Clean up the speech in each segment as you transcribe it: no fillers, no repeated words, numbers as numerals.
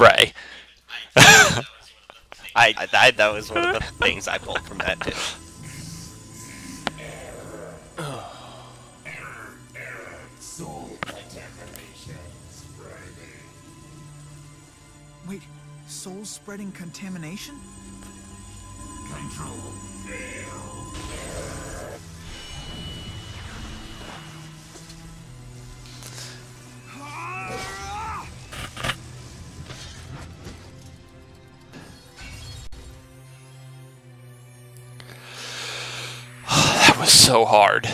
spray. That was one of the things I pulled from that too. Wait, soul spreading contamination? Control failed. So hard.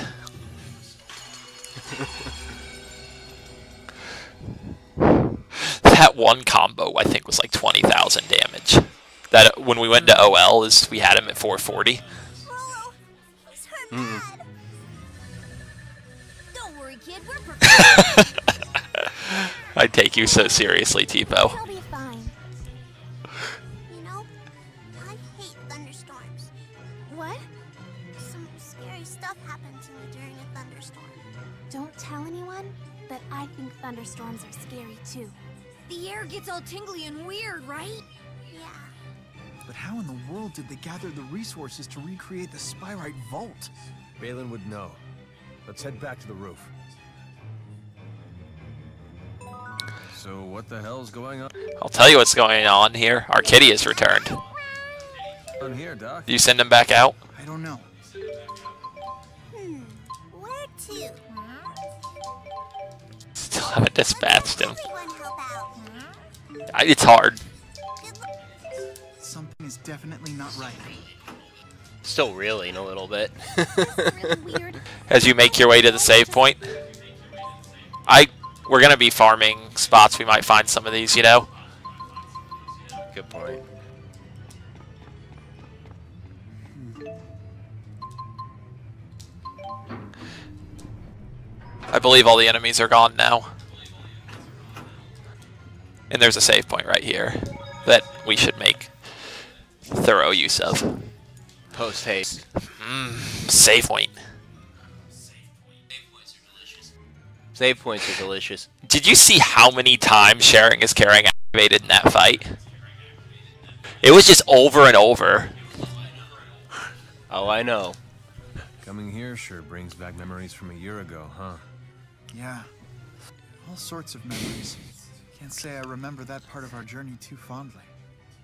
That one combo I think was like 20,000 damage. That when we went to OL is we had him at 440. Molo, he's hurt bad. Don't worry, kid, we're prepared. I take you so seriously, Tipo. He'll be fine. You know, I hate thunderstorms. What? Some scary stuff happened to me during a thunderstorm. Don't tell anyone, but I think thunderstorms are scary too. The air gets all tingly and weird, right? Yeah. But how in the world did they gather the resources to recreate the Spyrite Vault? Balin would know. Let's head back to the roof. So what the hell's going on? I'll tell you what's going on here. Our kitty has returned. Here, Doc. Do you send him back out? I don't know. Where to? Still haven't dispatched him. It's hard. Something is definitely not right. Still reeling a little bit. As you make your way to the save point, we're gonna be farming spots. We might find some of these, you know. Good point. I believe all the enemies are gone now. And there's a save point right here that we should make thorough use of. Post haste. Save point. Save points are delicious. Did you see how many times Sharing is Caring activated in that fight? It was just over and over. Oh, I know. Coming here sure brings back memories from a year ago, huh? Yeah, all sorts of memories. Can't say I remember that part of our journey too fondly.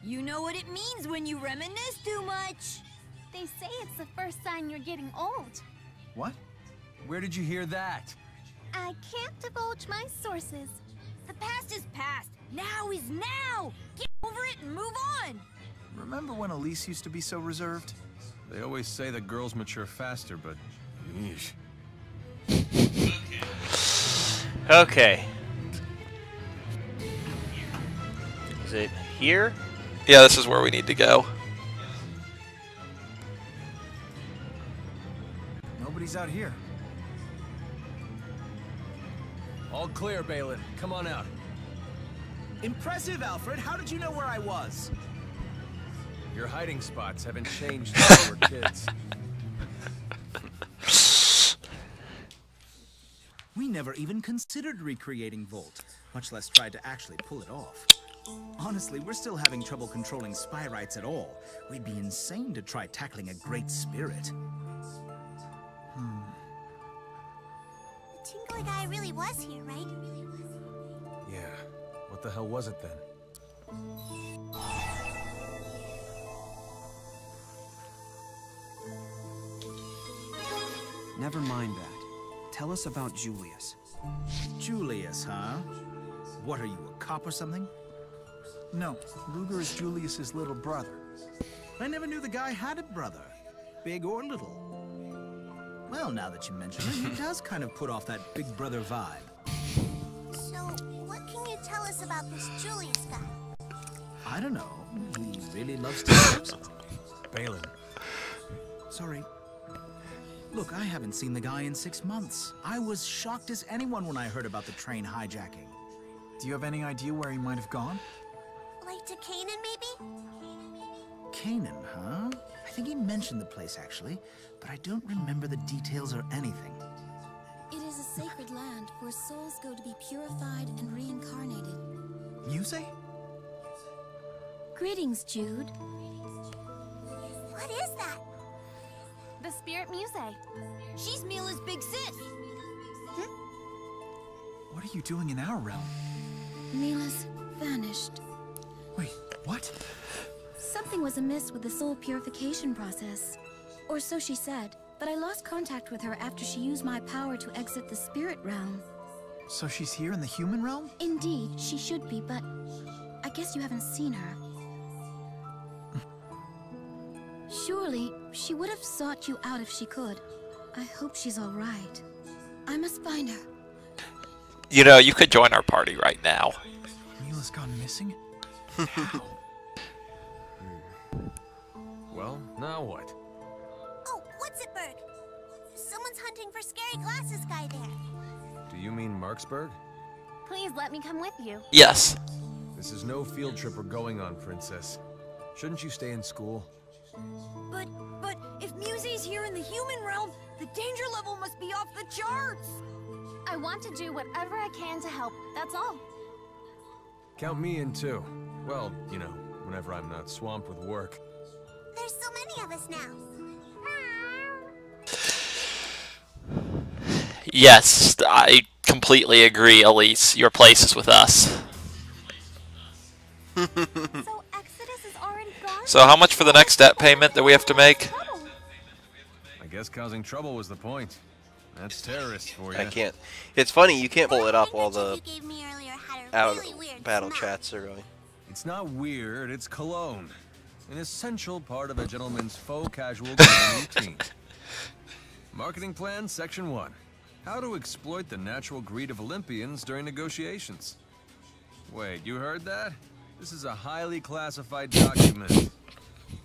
You know what it means when you reminisce too much. They say it's the first sign you're getting old. What? Where did you hear that? I can't divulge my sources. The past is past. Now is now. Get over it and move on. Remember when Elise used to be so reserved? They always say that girls mature faster, but... Yeesh. Okay. Is it here? Yeah, this is where we need to go. Nobody's out here. All clear, Balin. Come on out. Impressive, Alfred. How did you know where I was? Your hiding spots haven't changed since we were kids. We never even considered recreating Volt, much less tried to actually pull it off. Honestly, we're still having trouble controlling Spyrites at all. We'd be insane to try tackling a great spirit. The tingly guy really was here, right? Yeah. What the hell was it then? Never mind that. Tell us about Julius. Julius, huh? What are you, a cop or something? No, Luger is Julius's little brother. I never knew the guy had a brother, big or little. Well, now that you mention it, he does kind of put off that big brother vibe. So, what can you tell us about this Julius guy? I don't know. He really loves to... Balin. Sorry. Look, I haven't seen the guy in 6 months. I was shocked as anyone when I heard about the train hijacking. Do you have any idea where he might have gone? Like to Canaan, maybe? Canaan, huh? I think he mentioned the place, actually, but I don't remember the details or anything. It is a sacred land where souls go to be purified and reincarnated. Muse? Greetings, Jude. What is that? The Spirit Muse. She's Mila's big sis. Hmm? What are you doing in our realm? Mila's vanished. Wait, what? Something was amiss with the soul purification process. Or so she said, but I lost contact with her after she used my power to exit the spirit realm. So she's here in the human realm? Indeed, she should be, but I guess you haven't seen her. Surely, she would have sought you out if she could. I hope she's all right. I must find her. You know, you could join our party right now. Mila's gone missing? How? Well, now what? Oh, what's it, Berg? Someone's hunting for scary glasses guy there. Do you mean Marksburg? Please let me come with you. Yes. This is no field trip we're going on, Princess. Shouldn't you stay in school? But if Musie's here in the human realm, the danger level must be off the charts. I want to do whatever I can to help, that's all. Count me in too. Well, you know, whenever I'm not swamped with work. There's so many of us now. Yes, I completely agree, Elise. Your place is with us. So Exodus is already gone? So how much for the next debt payment that we have to make? I guess causing trouble was the point. That's terrorist for you. I can't. It's funny, you can't pull it up while the battle chats are going. It's not weird, it's cologne. An essential part of a gentleman's faux casual routine. Marketing plan, section 1. How to exploit the natural greed of Olympians during negotiations. Wait, you heard that? This is a highly classified document.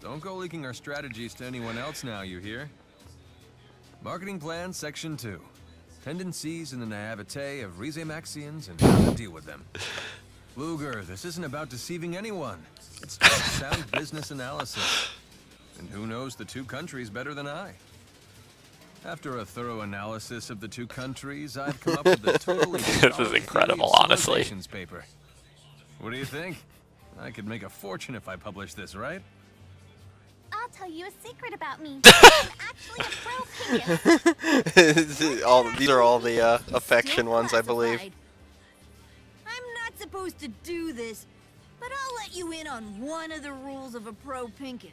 Don't go leaking our strategies to anyone else now, you hear? Marketing plan, section 2. Tendencies and the naivete of Rizemaxians and how to deal with them. Luger, this isn't about deceiving anyone. It's just sound business analysis. And who knows the two countries better than I? After a thorough analysis of the two countries, I've come up with a totally This is incredible, honestly. Paper. What do you think? I could make a fortune if I publish this, right? I'll tell you a secret about me. I'm actually a pro. These are all the affection ones, I believe. I'm not supposed to do this, but I'll let you in on one of the rules of a pro pinkist.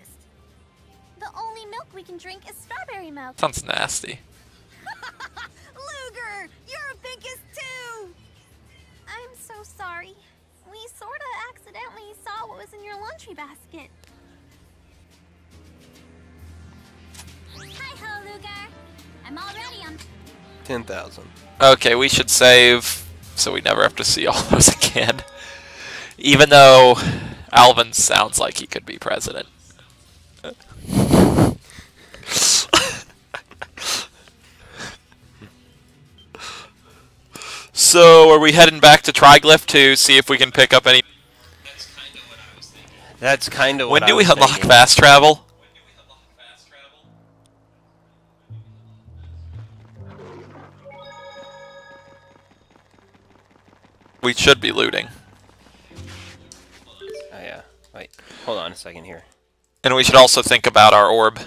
The only milk we can drink is strawberry milk. Sounds nasty. Luger, you're a pinkist too. I'm so sorry. We sorta accidentally saw what was in your laundry basket. Hi-ho, Luger. I'm already on 10,000. Okay, we should save so we never have to see all those again. Even though Alvin sounds like he could be president. So, are we heading back to Trigleph to see if we can pick up any... That's kind of what I was thinking. That's kind of what I was thinking. When do we unlock fast travel? We should be looting. Oh yeah. Wait. Hold on a second here. And we should also think about our orb.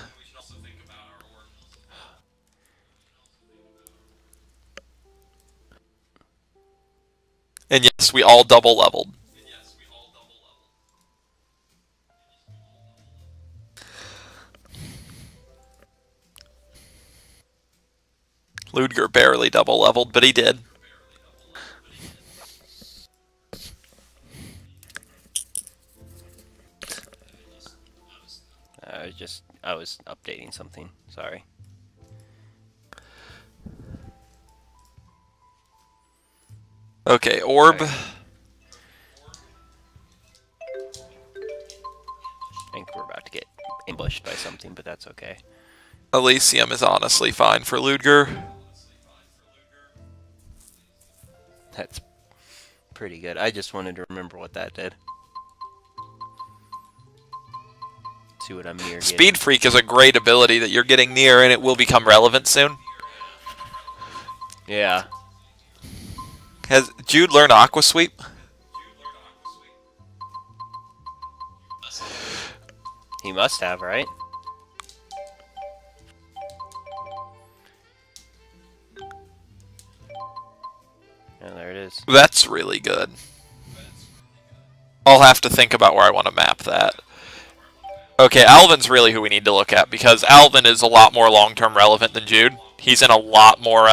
And yes, we all double leveled. Ludger barely double leveled, but he did. I was updating something. Sorry. Okay, orb. Right. I think we're about to get ambushed by something, but that's okay. Elysium is honestly fine for Ludger. That's pretty good. I just wanted to remember what that did. What I'm near Speed getting. Freak is a great ability that you're getting near, and it will become relevant soon. Yeah. Has Jude learned Aqua Sweep? He must have, right? Yeah, there it is. That's really good. I'll have to think about where I want to map that. Okay, Alvin's really who we need to look at, because Alvin is a lot more long-term relevant than Jude. He's in a lot more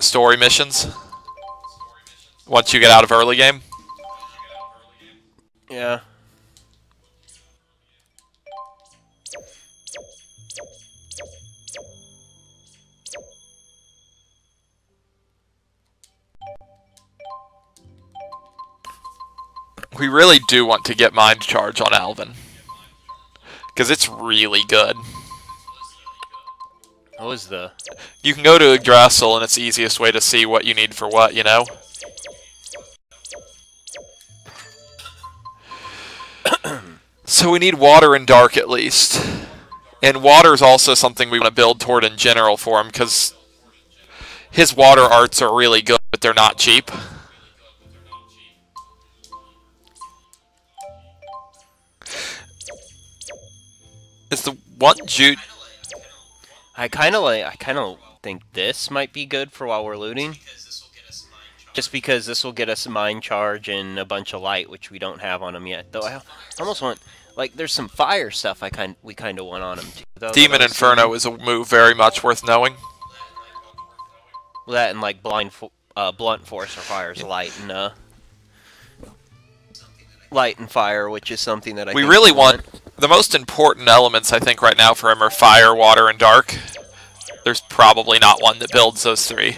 story missions once you get out of early game. Yeah. We really do want to get Mind Charge on Alvin, because it's really good. What is the... You can go to Yggdrasil, and it's the easiest way to see what you need for what, you know? So we need water and dark, at least. And water is also something we want to build toward in general for him, because his water arts are really good, but they're not cheap. It's the one Jude... I kind of think this might be good for while we're looting. Just because this will get us Mind Charge and a bunch of light, which we don't have on them yet. Though I almost want, like, there's some fire stuff we kind of want on them too. Though, Demon Inferno is a move very much worth knowing. That and like blunt force or fire's light and light and fire, which is something that we really want. The most important elements, I think, right now for him are fire, water, and dark. There's probably not one that builds those three.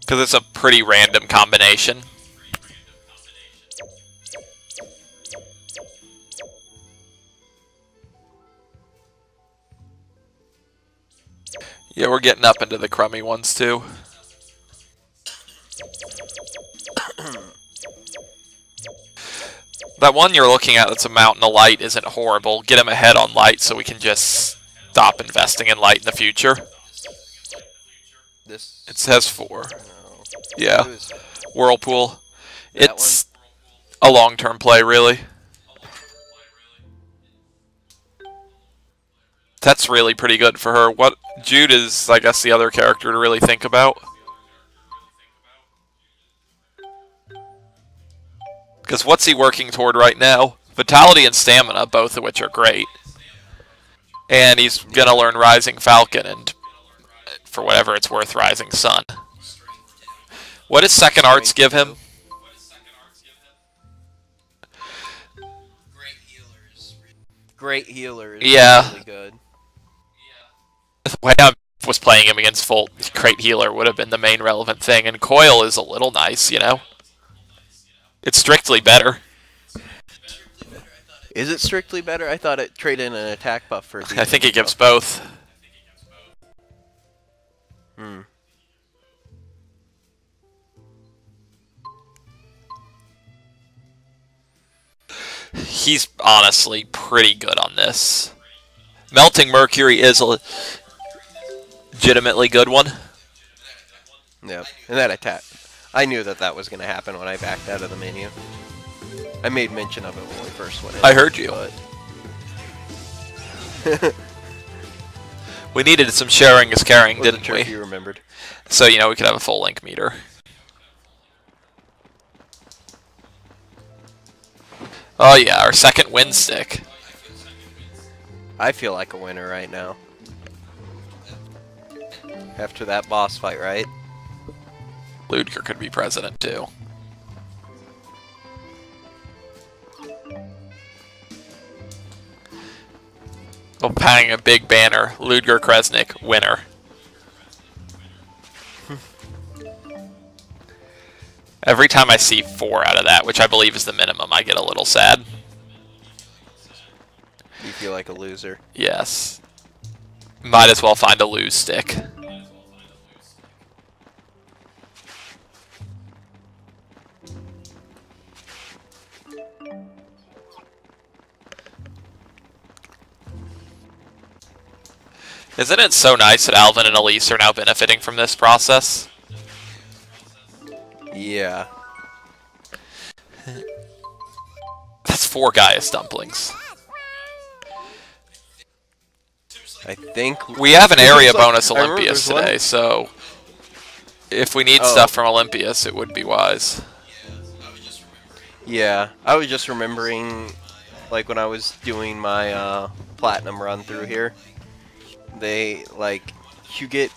Because it's a pretty random combination. Yeah, we're getting up into the crummy ones, too. That one you're looking at that's a mountain of light isn't horrible. Get him ahead on light so we can just stop investing in light in the future. This it says 4. No. Yeah. Whirlpool. That it's one? A long-term play, really. That's really pretty good for her. What Jude is, I guess, the other character to really think about. Because what's he working toward right now? Vitality and Stamina, both of which are great. And he's going to learn Rising Falcon and, for whatever it's worth, Rising Sun. What does Second Arts give him? Great healer. Yeah. Really good. The way I was playing him against Volt Crate Healer would have been the main relevant thing, and Coil is a little nice, you know? It's strictly better. Is it strictly better? I thought it traded in an attack buff for... I think it gives both. Hmm. He's honestly pretty good on this. Melting Mercury is a... legitimately good one. Yeah, and that attack. I knew that that was going to happen when I backed out of the menu. I made mention of it when we first went in. I heard you. But... we needed some sharing is caring, didn't we? If you remembered. So, you know, we could have a full link meter. Oh yeah, our second win stick. I feel like a winner right now. After that boss fight, right? Ludger could be president, too. We'll hang a big banner. Ludger Kresnik, winner. Every time I see 4 out of that, which I believe is the minimum, I get a little sad. You feel like a loser. Yes. Might as well find a lose stick. Isn't it so nice that Alvin and Elise are now benefiting from this process? Yeah. That's 4 Gaius dumplings. I think we have an area bonus Olympias today, so if we need stuff from Olympias, it would be wise. Yeah, I was just remembering, like, when I was doing my platinum run through here, they, like, you get,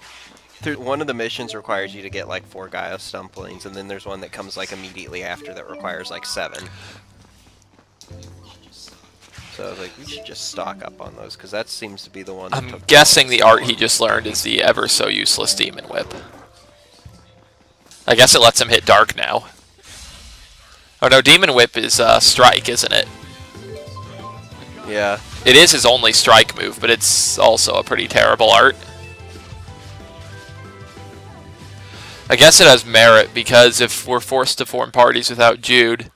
one of the missions requires you to get, like, 4 Gaius dumplings, and then there's one that comes, like, immediately after that requires, like, 7. So I was like, we should just stock up on those, because that seems to be the one. I'm guessing the art he just learned is the ever-so-useless Demon Whip. I guess it lets him hit Dark now. Oh no, Demon Whip is Strike, isn't it? Yeah. It is his only Strike move, but it's also a pretty terrible art. I guess it has merit, because if we're forced to form parties without Jude...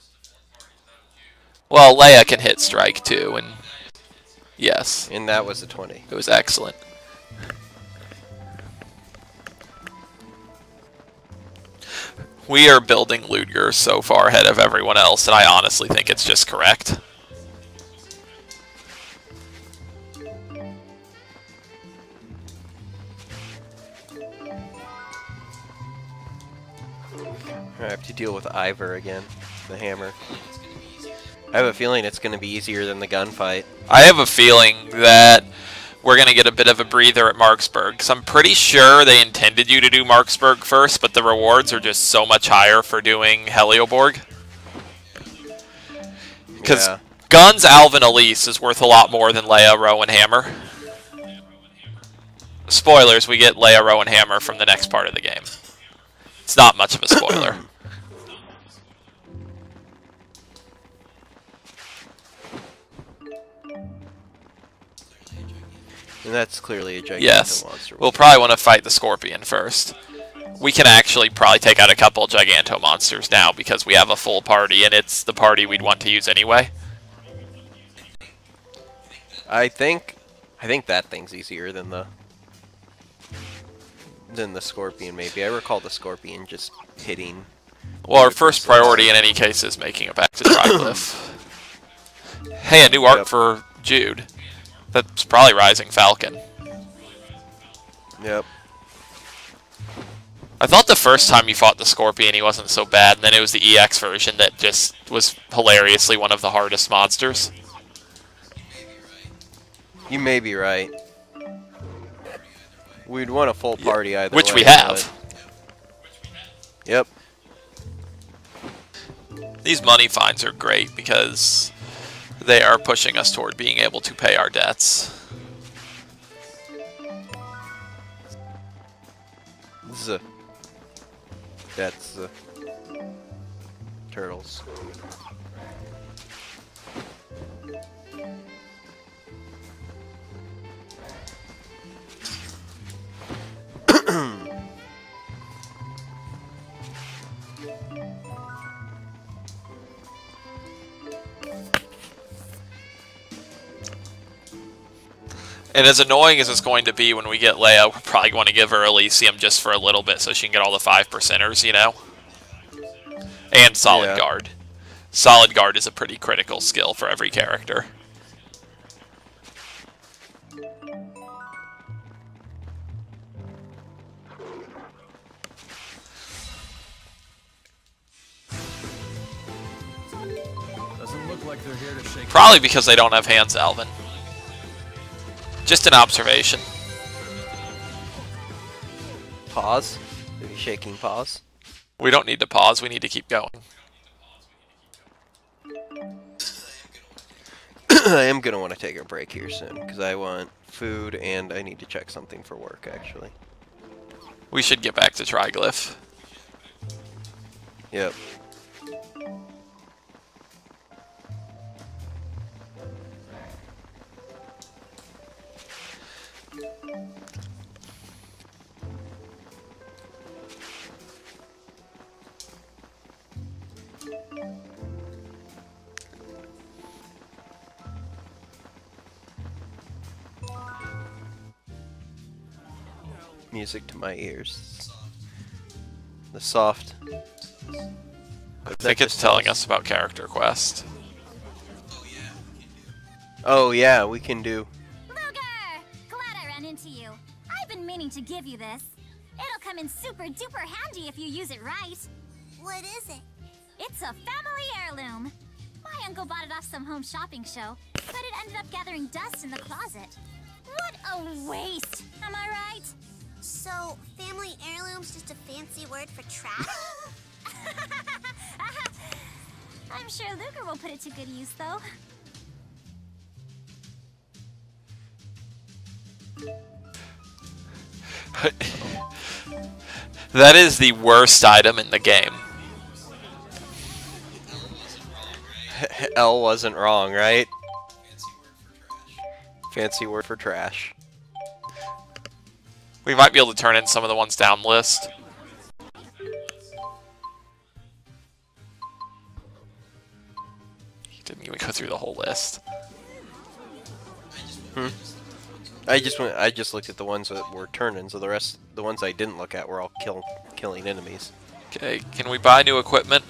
Well, Leia can hit Strike too, and yes. And that was a 20. It was excellent. We are building Ludger so far ahead of everyone else, and I honestly think it's just correct. I have to deal with Ivor again, the hammer. I have a feeling it's going to be easier than the gunfight. I have a feeling that we're going to get a bit of a breather at Marksburg. Because I'm pretty sure they intended you to do Marksburg first, but the rewards are just so much higher for doing Helioborg. Because yeah. Guns, Alvin, Elise is worth a lot more than Leia, Rowan, Hammer. Spoilers, we get Leia, Rowan, Hammer from the next part of the game. It's not much of a spoiler. And that's clearly a gigantic monster. Yes, we'll probably want to fight the scorpion first. We can actually probably take out a couple giganto monsters now because we have a full party, and it's the party we'd want to use anyway. I think that thing's easier than the scorpion. Maybe I recall the scorpion just hitting. Well, our first priority in any case is making it back to Trigleph. Hey, a new art for Jude. That's probably Rising Falcon. Yep. I thought the first time you fought the Scorpion he wasn't so bad, and then it was the EX version that just was hilariously one of the hardest monsters. You may be right. We'd want a full party either way. Which we have. But... Yep. These money fines are great because... they are pushing us toward being able to pay our debts. That's the turtles. And as annoying as it's going to be when we get Leia, we're probably going to give her Elysium just for a little bit so she can get all the 5%ers, you know? And Solid Guard. Solid Guard is a pretty critical skill for every character. Doesn't look like they're here to shake. Probably because they don't have hands, Alvin. Just an observation. Pause. Are you shaking pause? We don't need to pause. We need to keep going. I am going to want to take a break here soon, because I want food and I need to check something for work, actually. We should get back to Trigleph. Yep. music to my ears. The soft. I think it's telling us about character quest. Oh yeah, we can do. Luger! Glad I ran into you. I've been meaning to give you this. It'll come in super duper handy if you use it right. What is it? It's a family heirloom. My uncle bought it off some home shopping show, but it ended up gathering dust in the closet. What a waste! Am I right? So, family heirloom's just a fancy word for trash? I'm sure Luger will put it to good use, though. That is the worst item in the game. L wasn't wrong, right? Fancy word for trash. We might be able to turn in some of the ones down list. He didn't even go through the whole list. I just looked at the ones that were turn-ins, so the rest, the ones I didn't look at, were all killing enemies. Okay, can we buy new equipment?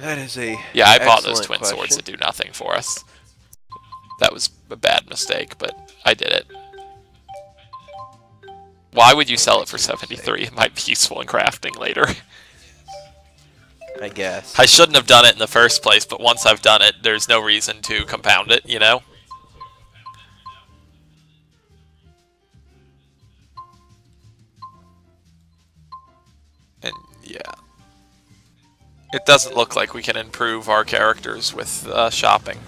That is a yeah. I bought those twin swords that do nothing for us. That was a bad mistake, but I did it. Why would you sell it for 73? It might be useful in crafting later. I guess. I shouldn't have done it in the first place, but once I've done it, there's no reason to compound it, you know? And, yeah. It doesn't look like we can improve our characters with shopping.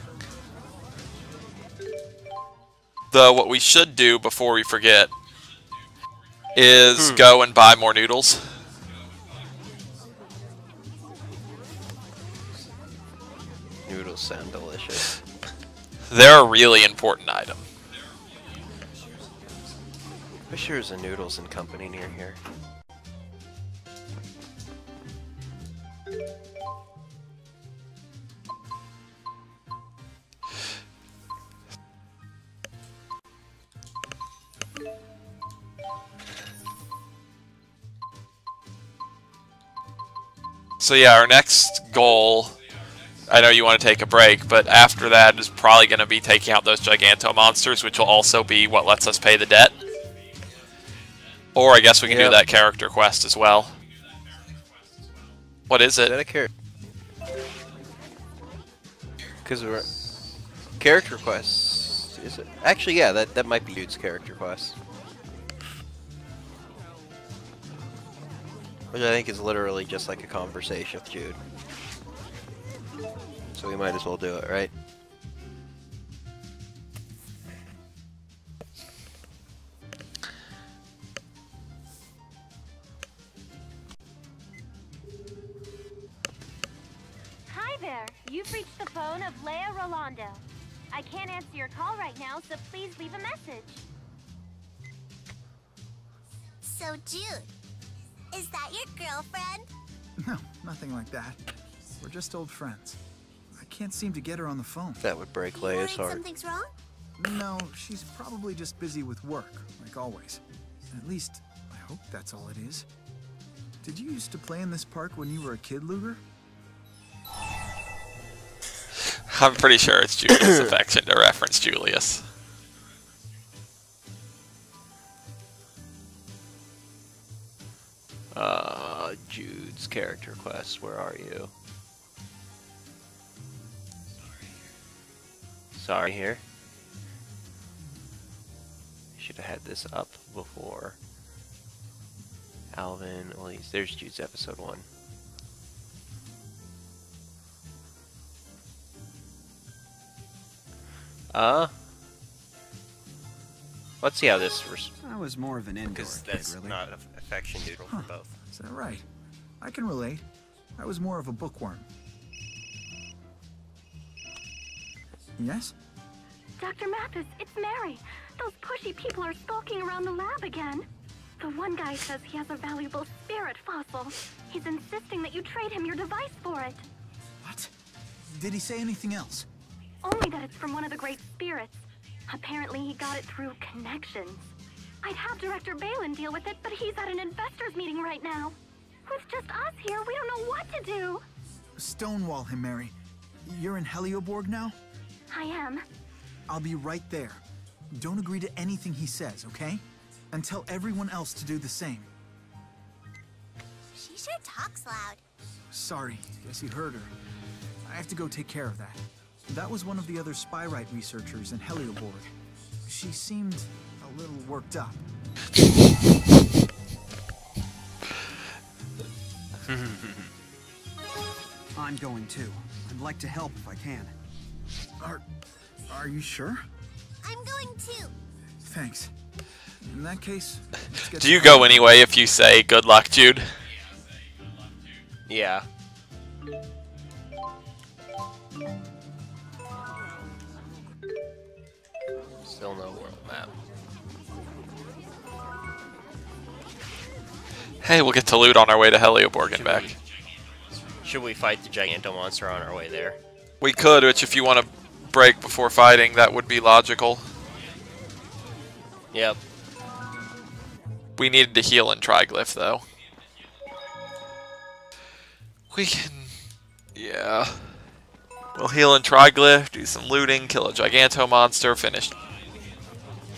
Though what we should do before we forget is go and buy more noodles. Noodles sound delicious. They're a really important item. I wish there was a Noodles and Company near here. So yeah, our next goal, I know you want to take a break, but after that is probably going to be taking out those Giganto monsters, which will also be what lets us pay the debt. Or I guess we can do that character quest as well. What is it? Is that a character? Because we're character quests, is it? Actually, yeah, that might be Jude's character quest, which I think is literally just like a conversation with Jude. So we might as well do it, right? Hi there, you've reached the phone of Leia Rolando. I can't answer your call right now, so please leave a message. So Jude, is that your girlfriend? No, nothing like that. We're just old friends. I can't seem to get her on the phone. That would break Leia's heart. Something's wrong? No, she's probably just busy with work, like always. At least, I hope that's all it is. Did you used to play in this park when you were a kid, Luger? I'm pretty sure it's Julius' affection to reference Julius. Jude's character quest, where are you? Sorry here. Should have had this up before. Alvin, Elise, there's Jude's episode 1. Let's see how this works. I was more of an indoor kid, really. That's not affection neutral for both. Is that right? I can relate. I was more of a bookworm. Yes? Dr. Mathis, it's Mary. Those pushy people are stalking around the lab again. The one guy says he has a valuable spirit fossil. He's insisting that you trade him your device for it. What? Did he say anything else? Only that it's from one of the great spirits. Apparently he got it through connections. I'd have Director Balin deal with it, but he's at an investors meeting right now. With just us here, we don't know what to do. Stonewall him, Mary. You're in Helioborg now? I am. I'll be right there. Don't agree to anything he says, okay? And tell everyone else to do the same. She sure talks loud. Sorry, guess you heard her. I have to go take care of that. That was one of the other Spyrite researchers in Helioborg. She seemed a little worked up. I'm going too. I'd like to help if I can. Are you sure? I'm going too. Thanks. In that case, do you go anyway if you say good luck, Jude? Yeah. Still no world map. Hey, we'll get to loot on our way to Helioborg and back. Should we fight the Giganto Monster on our way there? We could, which if you want to break before fighting, that would be logical. Yep. We needed to heal in Trigleph, though. We can... yeah. We'll heal in Trigleph, do some looting, kill a Giganto Monster, finish.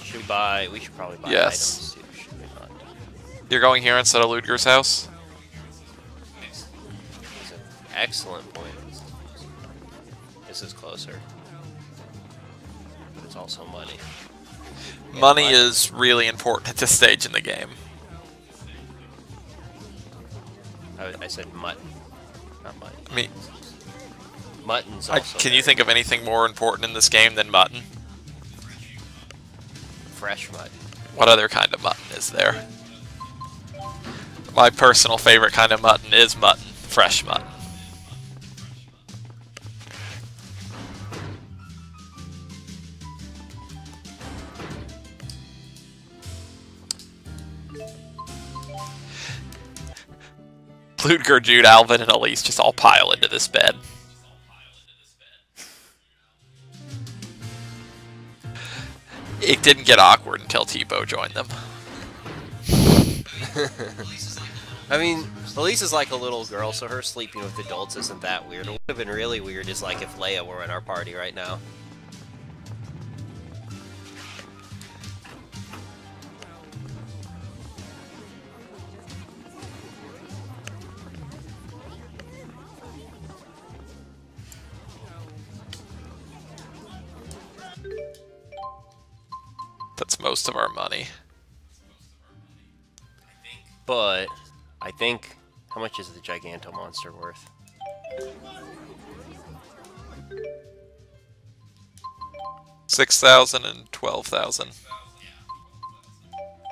Should buy... we should probably buy items too, should we not? You're going here instead of Ludger's house? That's an excellent point. This is closer. But it's also money. Money is really important at this stage in the game. I said mutton, not money. Me. Mutton's also can you think of anything more important in this game than mutton? Fresh mutton. What other kind of mutton is there? My personal favorite kind of mutton is mutton. Fresh mutton. Ludger, Jude, Alvin, and Elise just all pile into this bed. It didn't get awkward until Tipo joined them. I mean, Elise is like a little girl, so her sleeping with adults isn't that weird. What would have been really weird is like if Leia were in our party right now. That's most of our money. But I think how much is the Giganto Monster worth? $6,000 and $12,000.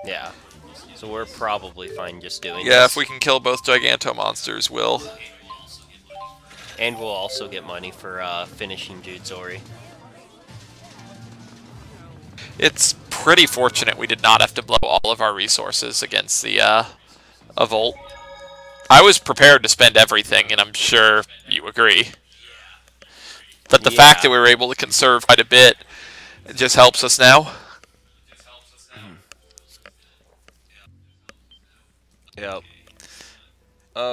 Yeah. So we're probably fine just doing this. Yeah, if we can kill both Giganto Monsters, we'll. And we'll also get money for finishing Jude's Ori. It's pretty fortunate we did not have to blow all of our resources against the Volt. I was prepared to spend everything, and I'm sure you agree. But the fact that we were able to conserve quite a bit just helps us now. Yep.